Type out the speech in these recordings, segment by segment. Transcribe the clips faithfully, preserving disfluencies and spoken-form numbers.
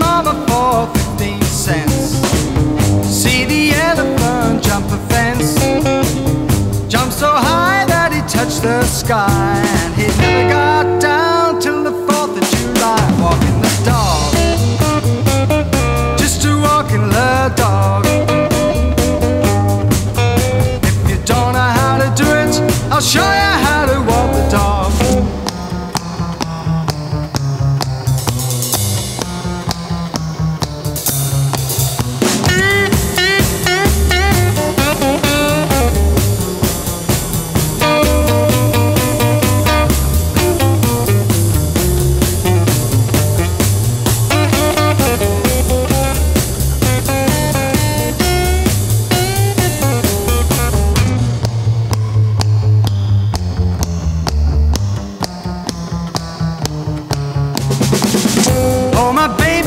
mama for fifteen cents. See the elephant jump a fence, jump so high that he touched the sky, and he never got down till the fourth of July. Walking the dog, just a walking the dog. If you don't know how to do it, I'll show you how to walk the dog.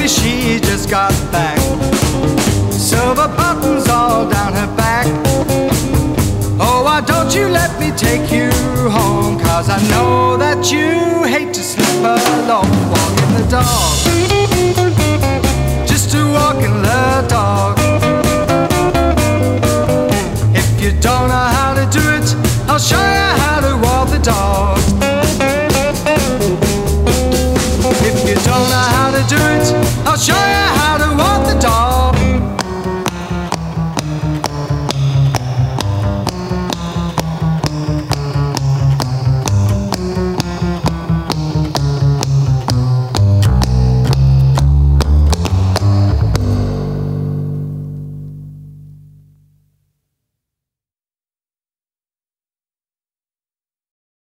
She just got back, silver buttons all down her back. Oh, why don't you let me take you home, cause I know that you hate to sleep alone. Walking the dog, just a walking the dog. If you don't know how to do it, I'll show you how to walk the dog. If you don't know how to do it, I'll show you.